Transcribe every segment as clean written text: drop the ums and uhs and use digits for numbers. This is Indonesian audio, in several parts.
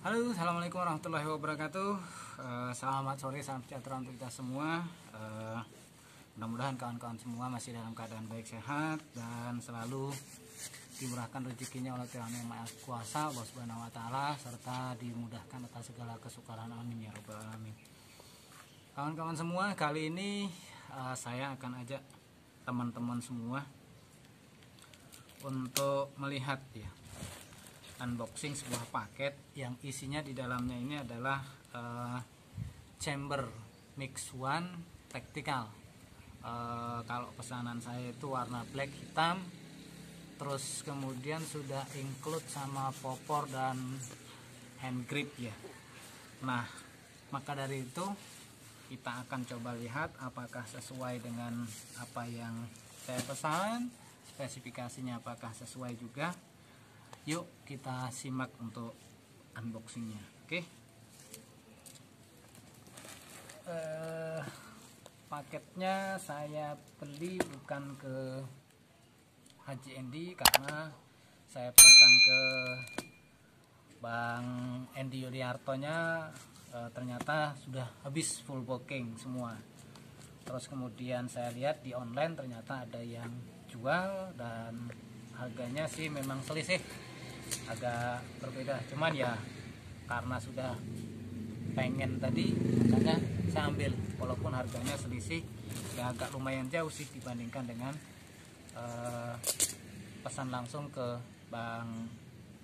Halo, assalamualaikum warahmatullahi wabarakatuh. Selamat sore, salam sejahtera untuk kita semua. Mudah-mudahan kawan-kawan semua masih dalam keadaan baik, sehat, dan selalu dimurahkan rezekinya oleh Tuhan Yang Maha Kuasa, Allah Subhanahu wa Ta'ala, serta dimudahkan atas segala kesukaran. Amin ya Rabbal 'Alamin. Kawan-kawan semua, kali ini saya akan ajak teman-teman semua untuk melihat, ya, unboxing sebuah paket yang isinya di dalamnya ini adalah chamber mix one tactical. Kalau pesanan saya itu warna black hitam, terus kemudian sudah include sama popor dan hand grip, ya. Nah, maka dari itu kita akan coba lihat apakah sesuai dengan apa yang saya pesan, spesifikasinya apakah sesuai juga. Yuk kita simak untuk unboxingnya, oke? Paketnya saya beli bukan ke Haji Endi, karena saya pesan ke Bang Endi Yuniartonya, ternyata sudah habis full booking semua. Terus kemudian saya lihat di online ternyata ada yang jual dan harganya sih memang selisih, agak berbeda, cuman ya karena sudah pengen tadi makanya saya ambil, walaupun harganya selisih ya agak lumayan jauh sih dibandingkan dengan pesan langsung ke Bang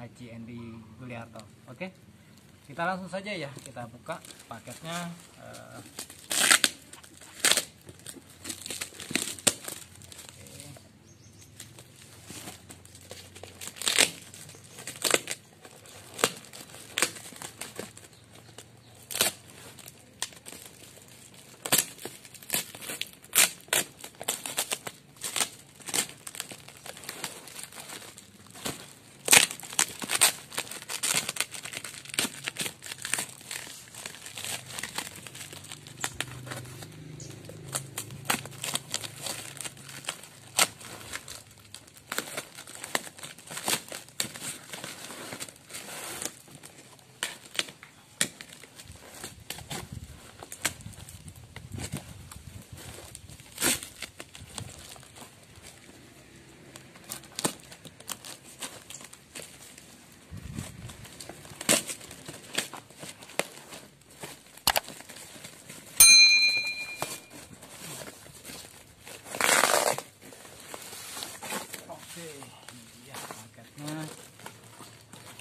Haji Endi Yuniarto. Oke, kita langsung saja ya, kita buka paketnya.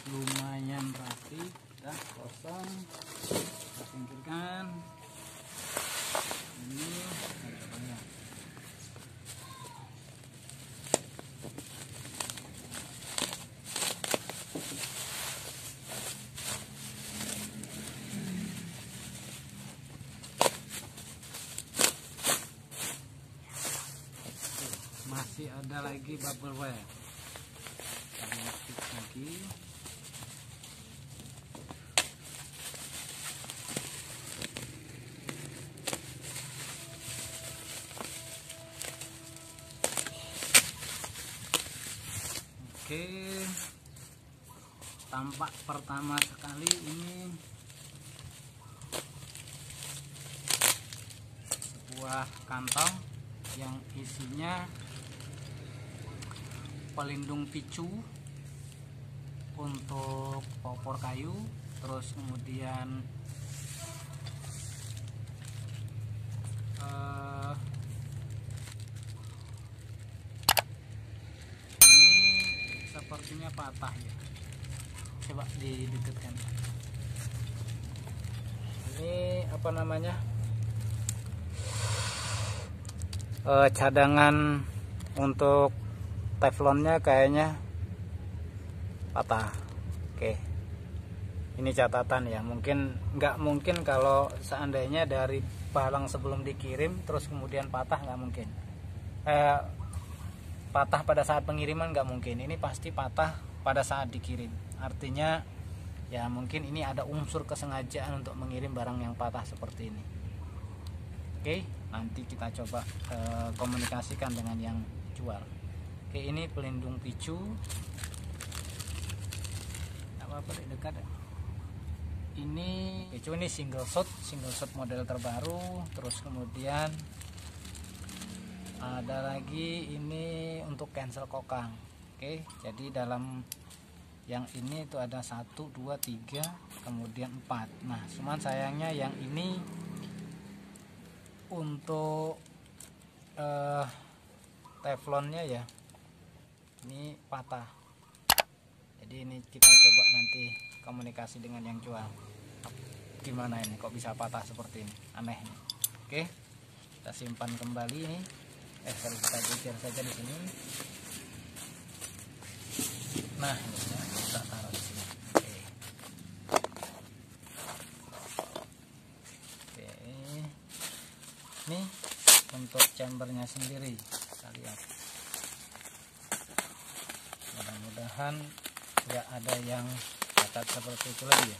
Lumayan rapi, udah kosong, kita pinggirkan. Ini ada banyak. Masih ada lagi bubbleware. Kita fix lagi. Oke, tampak pertama sekali ini sebuah kantong yang isinya pelindung picu untuk popor kayu, terus kemudian sepertinya patah ya, coba didekatkan. Ini apa namanya, cadangan untuk teflonnya kayaknya patah. Oke, ini catatan ya, mungkin nggak mungkin kalau seandainya dari Balang sebelum dikirim terus kemudian patah, nggak mungkin. Patah pada saat pengiriman nggak mungkin, ini pasti patah pada saat dikirim. Artinya ya mungkin ini ada unsur kesengajaan untuk mengirim barang yang patah seperti ini. Oke, nanti kita coba komunikasikan dengan yang jual. Oke, ini pelindung picu. Apa dekat ya? ini picu ini single shot model terbaru. Terus kemudian ada lagi ini untuk cancel kokang. Oke, jadi dalam yang ini itu ada 1, 2, 3, kemudian 4. Nah, cuman sayangnya yang ini untuk teflonnya ya, ini patah. Jadi ini kita coba nanti komunikasi dengan yang jual, gimana ini kok bisa patah seperti ini, aneh nih. Oke, kita simpan kembali nih. Kita geser saja di sini. Nah, ini kita taruh di sini. Oke. Ini untuk chambernya sendiri. Kita lihat. Mudah-mudahan nggak ada yang cacat seperti itu lagi ya.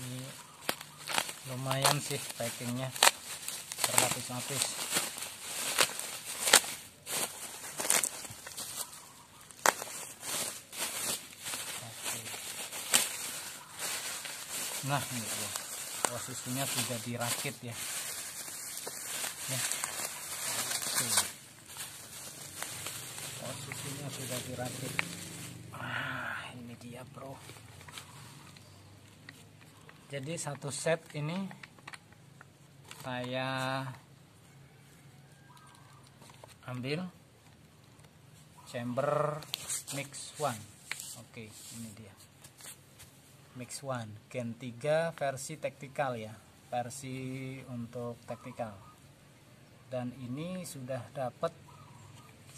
Ini lumayan sih packingnya, berlapis-lapis. Oke. Nah, ini ya, posisinya sudah dirakit ya. Ya. Oke. Posisinya sudah dirakit. Ah, ini dia, bro. Jadi satu set ini saya ambil chamber mix 1. Oke, ini dia mix 1 gen 3 versi taktikal ya, versi untuk taktikal. Dan ini sudah dapat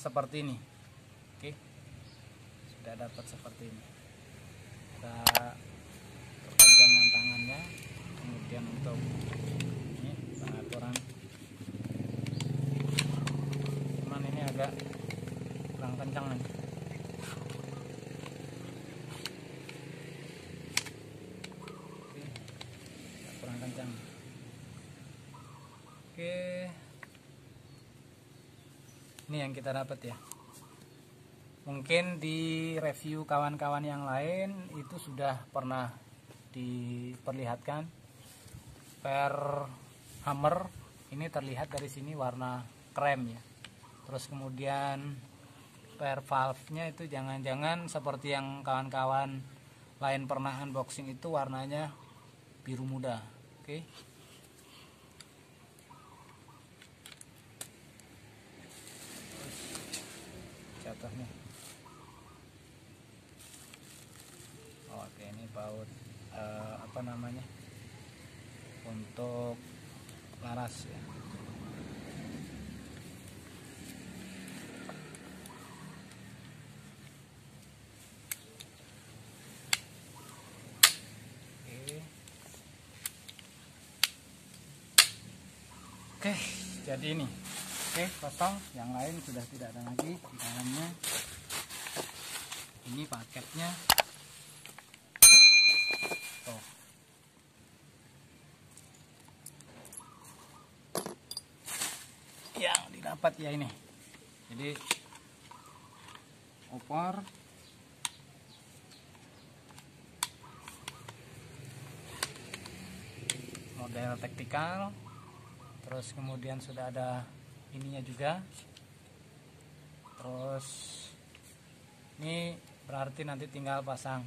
seperti ini. Oke, sudah dapat seperti ini. Kita pegangan tangannya, kemudian untuk ini pengaturan, cuman ini agak kurang kencang nih. Oke, kurang kencang. Oke, ini yang kita dapat ya. Mungkin di review kawan-kawan yang lain itu sudah pernah diperlihatkan per hammer ini, terlihat dari sini warna krem ya. Terus kemudian per valve nya itu jangan-jangan seperti yang kawan-kawan lain pernah unboxing, itu warnanya biru muda. Oke. Jatuhnya. Oke, ini baut apa namanya, untuk laras ya. Oke, jadi ini kosong, yang lain sudah tidak ada lagi di dalamnya. Ini paketnya. Yang didapat ya ini, jadi opor, model taktikal. Terus kemudian sudah ada ininya juga. Terus ini berarti nanti tinggal pasang.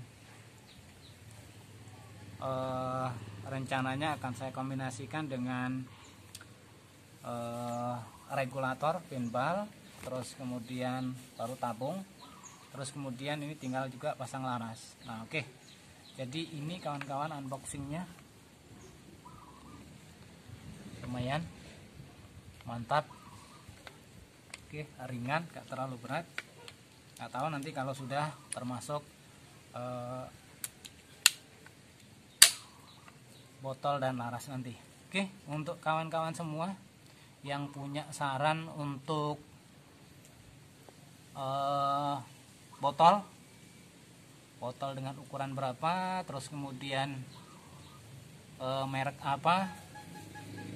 Rencananya akan saya kombinasikan dengan regulator pinball, terus kemudian baru tabung, terus kemudian ini tinggal juga pasang laras. Nah, oke. Jadi ini kawan-kawan unboxingnya lumayan mantap. Oke, ringan, gak terlalu berat. Gak tahu nanti kalau sudah termasuk botol dan laras nanti. Oke, untuk kawan-kawan semua yang punya saran untuk botol dengan ukuran berapa, terus kemudian merek apa,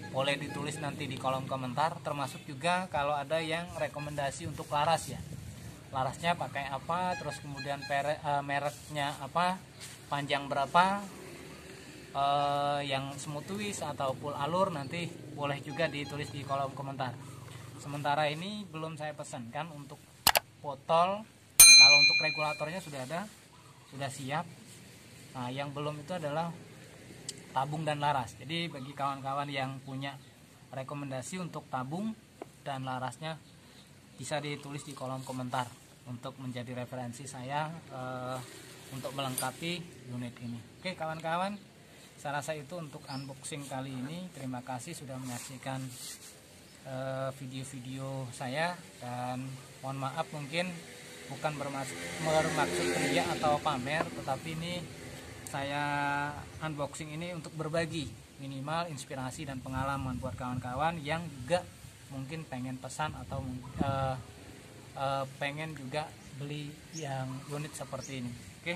boleh ditulis nanti di kolom komentar, termasuk juga kalau ada yang rekomendasi untuk laras ya, larasnya pakai apa, terus kemudian mereknya apa, panjang berapa, yang smoothies atau full alur nanti boleh juga ditulis di kolom komentar. Sementara ini belum saya pesankan untuk botol, kalau untuk regulatornya sudah ada, sudah siap. Nah, yang belum itu adalah tabung dan laras. Jadi bagi kawan-kawan yang punya rekomendasi untuk tabung dan larasnya bisa ditulis di kolom komentar untuk menjadi referensi saya untuk melengkapi unit ini. Oke kawan-kawan, saya rasa itu untuk unboxing kali ini. Terima kasih sudah menyaksikan video-video saya, dan mohon maaf mungkin bukan bermaksud ria atau pamer, tetapi ini saya unboxing ini untuk berbagi minimal inspirasi dan pengalaman buat kawan-kawan yang juga mungkin pengen pesan atau pengen juga beli yang unit seperti ini. Oke.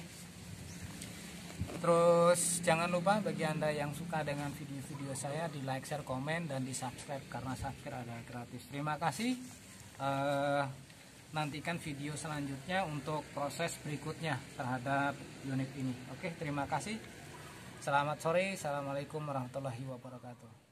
Terus jangan lupa bagi Anda yang suka dengan video-video saya di like, share, komen, dan di subscribe, karena subscribe adalah gratis. Terima kasih. Nantikan video selanjutnya untuk proses berikutnya terhadap unit ini. Oke, terima kasih. Selamat sore. Assalamualaikum warahmatullahi wabarakatuh.